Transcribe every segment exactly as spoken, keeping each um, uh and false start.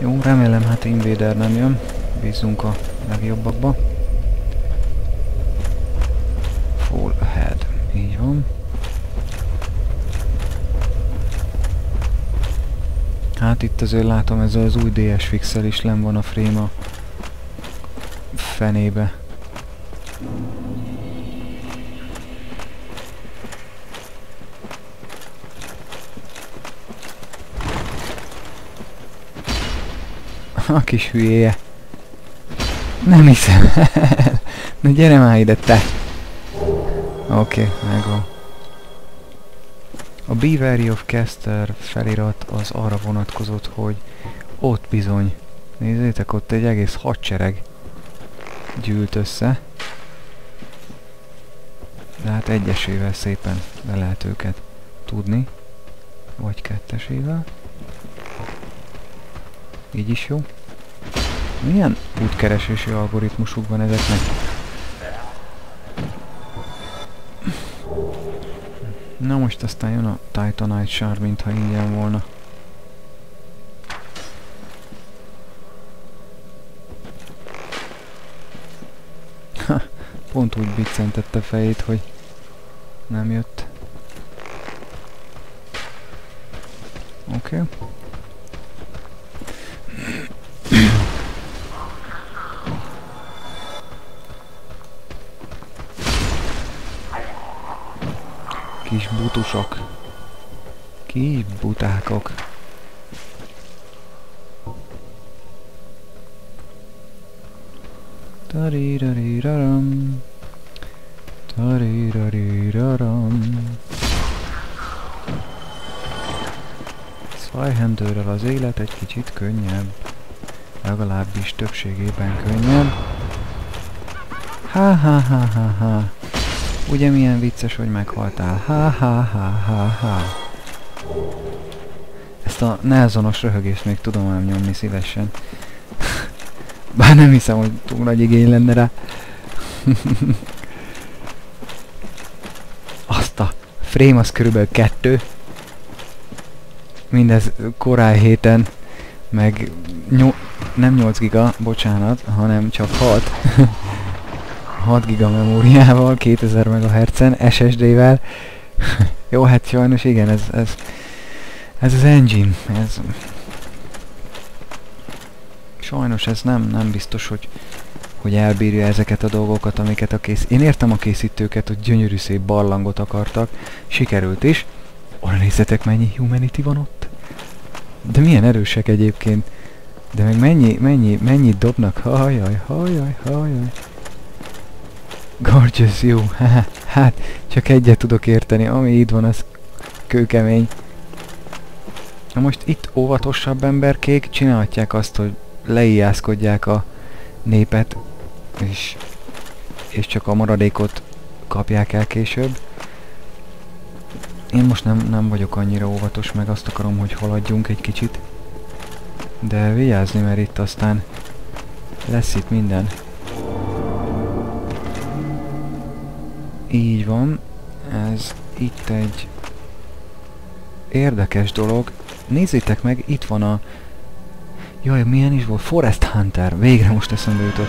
Jó, remélem, hát Invader nem jön. Bízunk a legjobbakba. Full head. Így van. Hát itt azért látom, ez az új dé es-fixel is len van a frame a fenébe. A kis hülyéje. Nem hiszem. Na gyere már ide, te. Oké, okay, megvan. A Beware of Caster felirat az arra vonatkozott, hogy ott bizony. Nézzétek, ott egy egész hadsereg gyűlt össze. De hát egyesével szépen le lehet őket tudni. Vagy kettesével. Így is jó. Milyen útkeresési algoritmusuk van ezeknek? Na most aztán jön a Titanite sár, mintha ingyen volna. Ha, pont úgy biccentette fejét, hogy nem jött. Oké. Okay. Kis butusok. Kis butákok. Tarirariraram. Tarirariraram. Szajhendőről az élet egy kicsit könnyebb. Legalábbis többségében könnyebb. Ha ha ha ha ha. Ugye milyen vicces, hogy meghaltál? Ha, ha, ha, ha, ha. Ezt a Nelsonos röhögést még tudom ám nyomni szívesen. Bár nem hiszem, hogy túl nagy igény lenne rá. Azt a frame az körülbelül kettő. Mindez korály héten, meg nem nyolc giga, bocsánat, hanem csak hat. hat giga memóriával, kétezer megahertzen, es es dé-vel. Jó, hát sajnos igen, ez, ez, ez az engine. Ez. Sajnos ez nem, nem biztos, hogy, hogy elbírja ezeket a dolgokat, amiket a kész... Én értem a készítőket, hogy gyönyörű szép barlangot akartak. Sikerült is. Oda nézzetek, mennyi Humanity van ott. De milyen erősek egyébként. De meg mennyi, mennyi, mennyit dobnak. Hajjaj, hajjaj, hajjaj. Gorgeous, jó. Hát, csak egyet tudok érteni. Ami itt van, az kőkemény. Na most itt óvatosabb emberkék csinálhatják azt, hogy leijászkodják a népet, és, és csak a maradékot kapják el később. Én most nem, nem vagyok annyira óvatos, meg azt akarom, hogy haladjunk egy kicsit. De vigyázni, mert itt aztán lesz itt minden. Így van, ez itt egy érdekes dolog. Nézzétek meg, itt van a... Jaj, milyen is volt? Forest Hunter. Végre most eszembe jutott.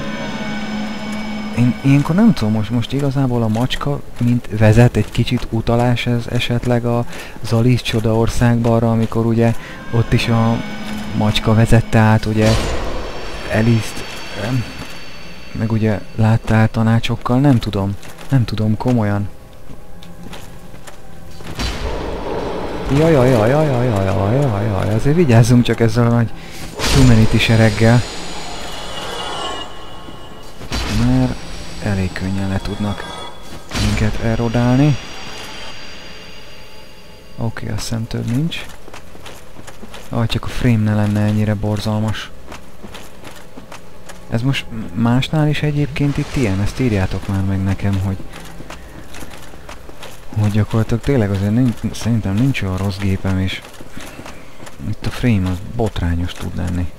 Én ilyenkor nem tudom, most, most igazából a macska, mint vezet, egy kicsit utalás ez esetleg az Alice csoda országba arra, amikor ugye ott is a macska vezette át, ugye Alice-t, meg ugye láttál tanácsokkal, nem tudom. Nem tudom, komolyan. Jaj, jaj, jaj, jaj, jaj, jaj, jaj, jaj, azért vigyázzunk csak ezzel a nagy Humanity sereggel. Mert elég könnyen le tudnak minket erodálni. Oké, azt hiszem több nincs. Ah, csak a frame ne lenne ennyire borzalmas. Ez most másnál is egyébként itt ilyen, ezt írjátok már meg nekem, hogy... Hogy gyakorlatilag tényleg azért nincs, szerintem nincs olyan rossz gépem, és... Itt a frame az botrányos tud lenni.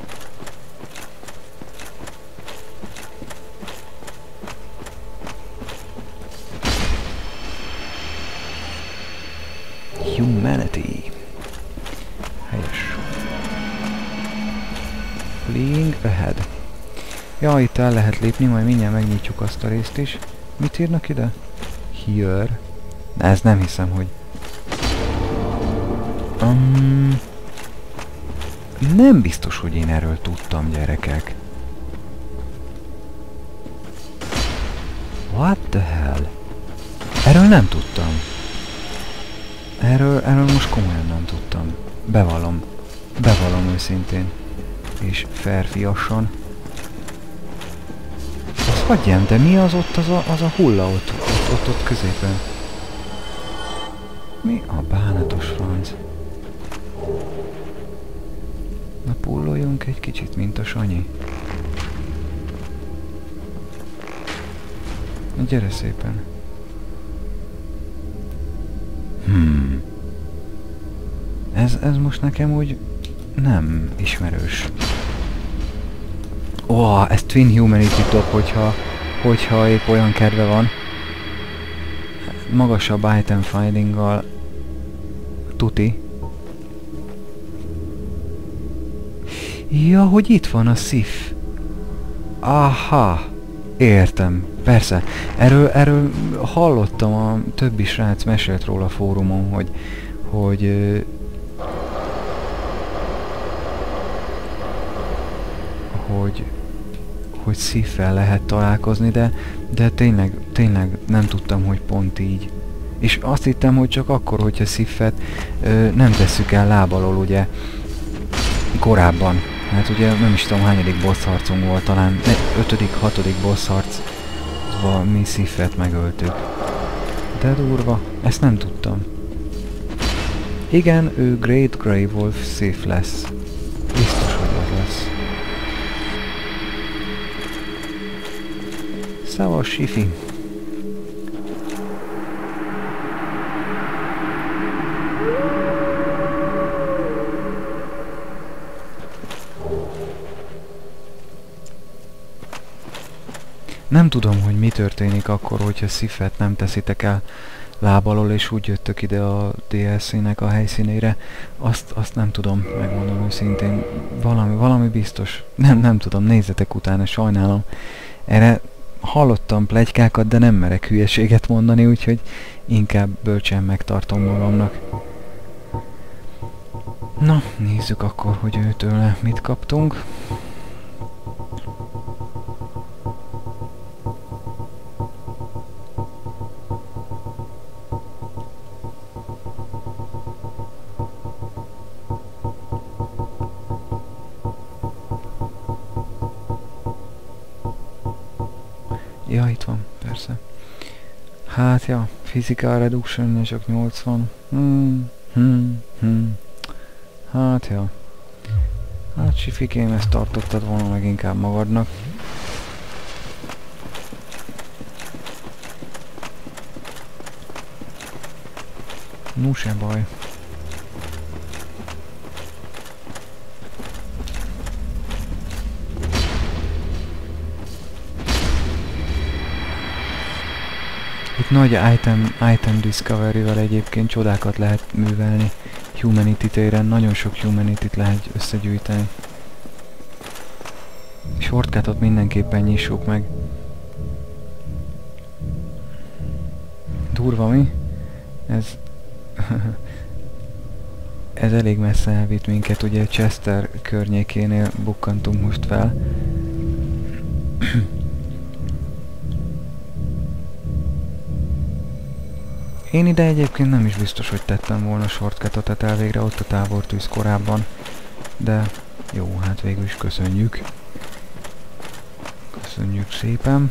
Humanity. Helyes. Cycling ahead. Ja, itt el lehet lépni, majd mindjárt megnyitjuk azt a részt is. Mit írnak ide? Here. Na, ezt nem hiszem, hogy... Um, nem biztos, hogy én erről tudtam, gyerekek. What the hell? Erről nem tudtam. Erről, erről most komolyan nem tudtam. Bevallom. Bevallom őszintén. És férfiasan. Azt hagyjam, de mi az ott az a, az a hulla ott, ott, ott, ott középen? Mi a bánatos franc? Na pulloljunk egy kicsit, mint a Sanyi. Na gyere szépen. Hmm. Ez, ez most nekem úgy nem ismerős. Ó, oh, ez Twin Humanity top, hogyha, hogyha épp olyan kedve van. Magasabb item findinggal tuti. Ja, hogy itt van a szif. Aha. Értem. Persze. Erről, erről hallottam, a többi srác mesélt róla a fórumon, hogy... hogy hogy, hogy szívvel lehet találkozni, de, de tényleg, tényleg nem tudtam, hogy pont így. És azt hittem, hogy csak akkor, hogyha szívfet ö, nem tesszük el lábalól, ugye, korábban. Hát ugye nem is tudom, hányadik boss harcunk volt, talán ötödik, hatodik boss harcban mi szívfet megöltük. De durva, ezt nem tudtam. Igen, ő Great Grey Wolf Sif lesz. Biztos, hogy az lesz. Szavas, Sifi. Nem tudom, hogy mi történik akkor, hogyha szifet nem teszitek el lábalól, és úgy jöttök ide a dé el cének a helyszínére. Azt, azt nem tudom, megmondom őszintén. Valami, valami biztos. Nem, nem tudom, nézzetek utána, sajnálom. Erre hallottam pletykákat, de nem merek hülyeséget mondani, úgyhogy inkább bölcsen megtartom magamnak. Na, nézzük akkor, hogy őtől mit kaptunk. Ja, itt van, persze. Hát, ja, Physical Reduction-nél csak nyolcvan. Hmm, hmm, hmm. Hát, ja. Hát, Sifikém, ezt tartottad volna meg inkább magadnak. No, se baj. Nagy item, item discovery-vel egyébként csodákat lehet művelni Humanity téren, nagyon sok Humanity-t lehet összegyűjteni. Shortcutot mindenképpen nyissuk meg. Durva, mi? Ez... ez elég messze elvitt minket, ugye Chester környékénél bukkantunk most fel. Én ide egyébként nem is biztos, hogy tettem volna shortcutot, tehát elvégre ott a tábortűz korábban. De jó, hát végül is köszönjük. Köszönjük szépen.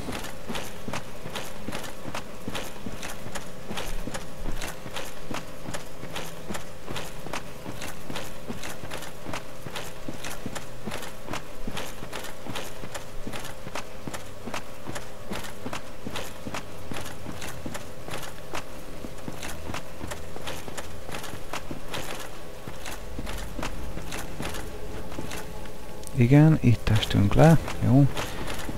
Igen, itt estünk le, jó.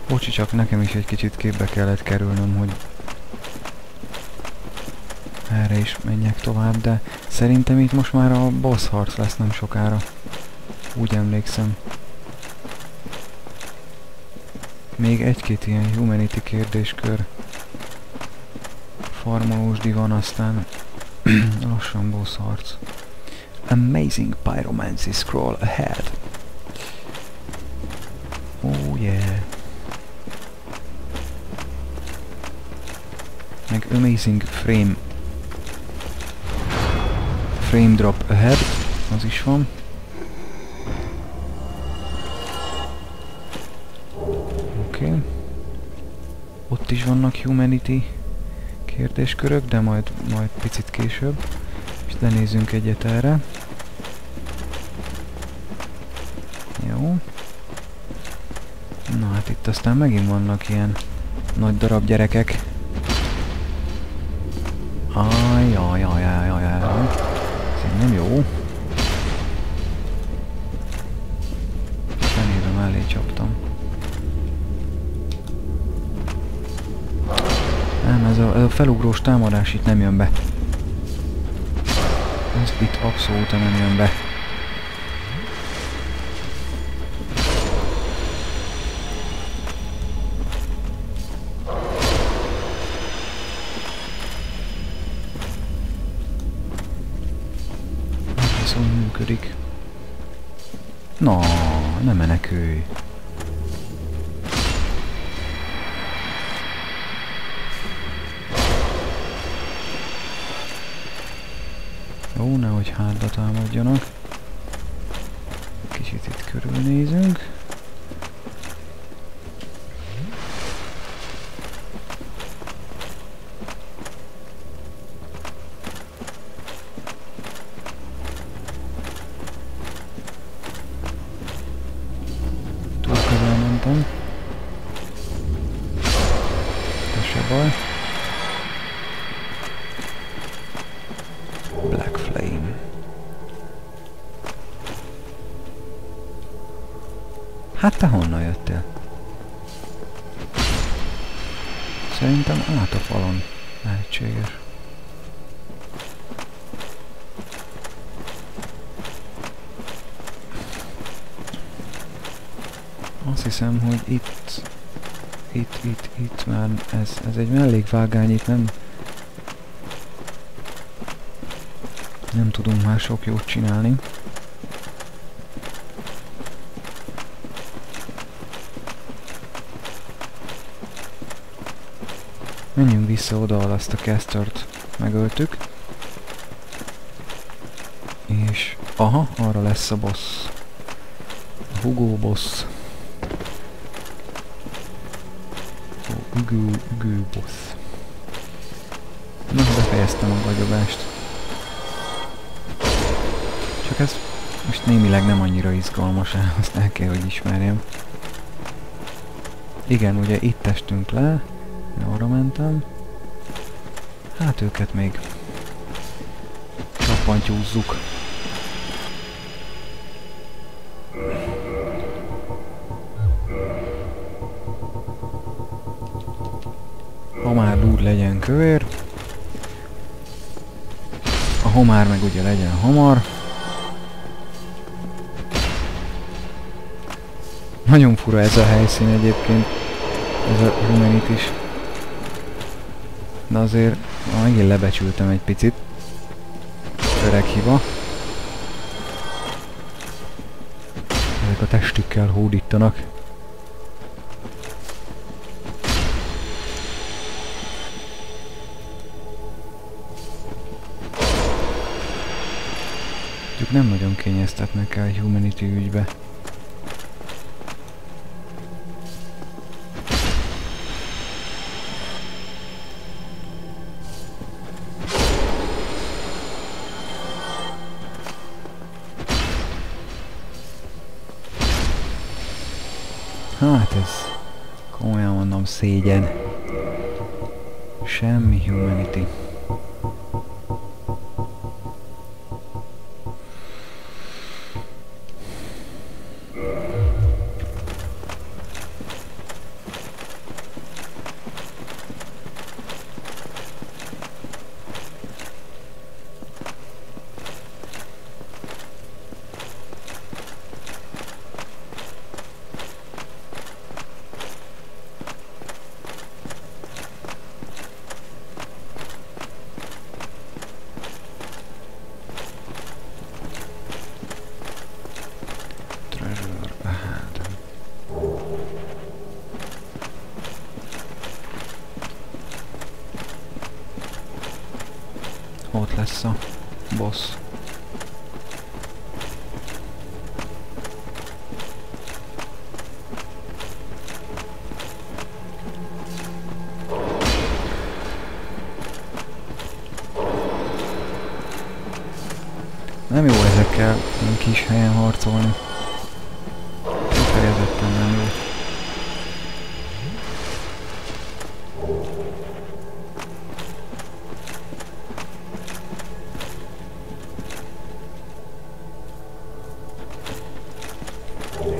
Bocsi, csak nekem is egy kicsit képbe kellett kerülnöm, hogy erre is menjek tovább, de szerintem itt most már a boss harc lesz nem sokára. Úgy emlékszem. Még egy-két ilyen humanity kérdéskör farmolósdi van, aztán lassan boss harc. Amazing pyromancy scroll ahead. Oh yeah. Meg amazing frame frame drop ahead, az is van. Oké. Okay. Ott is vannak humanity kérdéskörök, de majd, majd picit később. És lenézzünk egyet erre. Jó. Na hát itt aztán megint vannak ilyen nagy darab gyerekek. Ajajajajajajaj. Ez nem jó. Fenébe mellé csaptam. Nem, ez a, ez a felugrós támadás itt nem jön be. Ez itt abszolút nem jön be. Na, ne menekülj! Jó, nehogy hátba támadjanak. Kicsit itt körülnézünk. Hát te honnan jöttél? Szerintem át a falon. Lehetséges. Azt hiszem, hogy itt... Itt, itt, itt már... Ez, ez egy mellékvágány, itt nem... Nem tudunk már sok jót csinálni. Menjünk vissza oda, ahol azt a Chestert megöltük. És... Aha, arra lesz a boss. A Hugo boss. A Hugo, Hugo boss. Na, befejeztem a gagyobást. Csak ez most némileg nem annyira izgalmas, azt el kell, hogy ismerjem. Igen, ugye itt estünk le. Arra mentem. Hát őket még csappantyúzzuk. Homár dúd legyen kövér. A homár meg ugye legyen hamar. Nagyon fura ez a helyszín egyébként. Ez a rumenit is. De azért megint lebecsültem egy picit. Öreg hiba. Ezek a testükkel hódítanak. Ők nem nagyon kényeztetnek el Humanity ügybe. Hát ez, komolyan mondom, szégyen. Semmi humanity. Ott lesz a boss. Nem jó ezekkel ilyen kis helyen harcolni. Kifejezetten nem jó.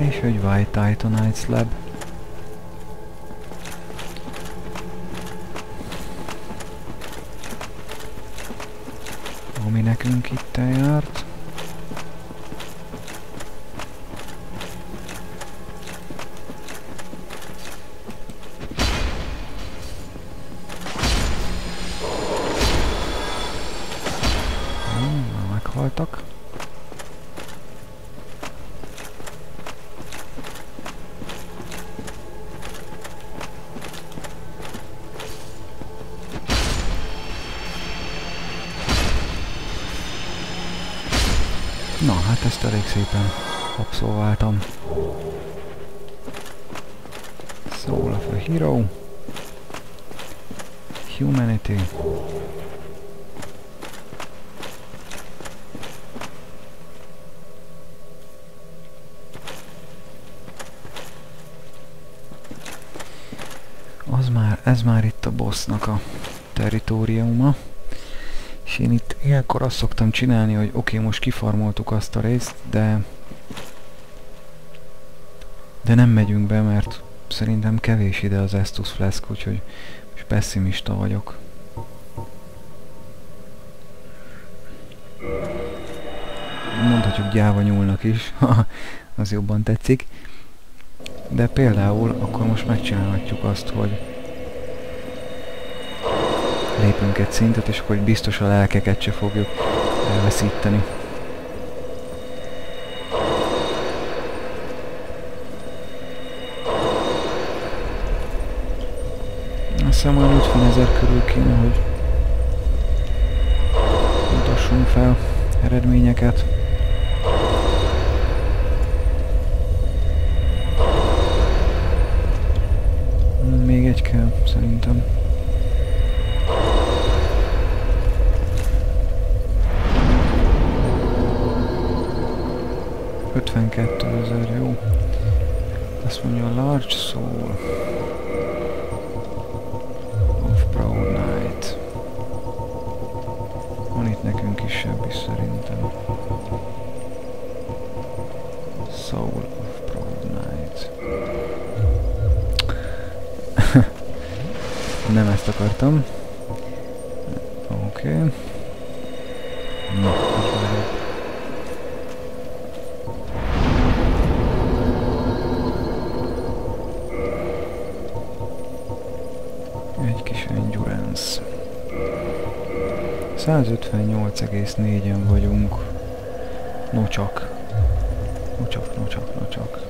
És hogy White Titanite Slab. Ami nekünk itt eljárt. Na, hát ezt elég szépen abszolváltam. Soul of a Hero. Humanity. Az már, ez már itt a bossnak a territóriuma. És én itt ilyenkor azt szoktam csinálni, hogy oké, okay, most kifarmoltuk azt a részt, de de nem megyünk be, mert szerintem kevés ide az Estus Fleszk, úgyhogy most pessimista vagyok. Mondhatjuk gyáva nyúlnak is, ha az jobban tetszik. De például akkor most megcsinálhatjuk azt, hogy lépünk egy szintet, és akkor biztos a lelkeket se fogjuk elveszíteni. Azt hiszem, olyan ötven ezer körül kéne, hogy mutassunk fel eredményeket. Még egy kell, szerintem. ötvenkettő ezer, jó. Azt mondja a large soul of proud knight. Van itt nekünk kisebb is szerintem. Soul of proud knight. Nem ezt akartam. Oké. Okay. No. száz ötvennyolc egész négyen vagyunk. Nocsak. Nocsak, nocsak, nocsak.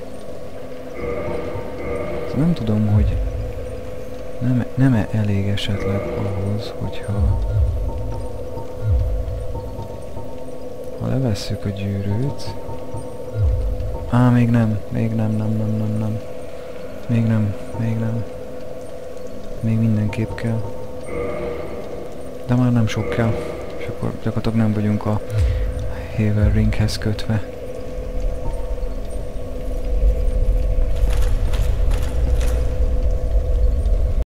Nem tudom, hogy nem, nem-e elég esetleg ahhoz, hogyha ha levesszük a gyűrűt. Á, még nem, még nem, nem, nem, nem, nem. Még nem, még nem. Még mindenképp kell. De már nem sok kell, és akkor gyakorlatilag nem vagyunk a Heaver Ringhez kötve.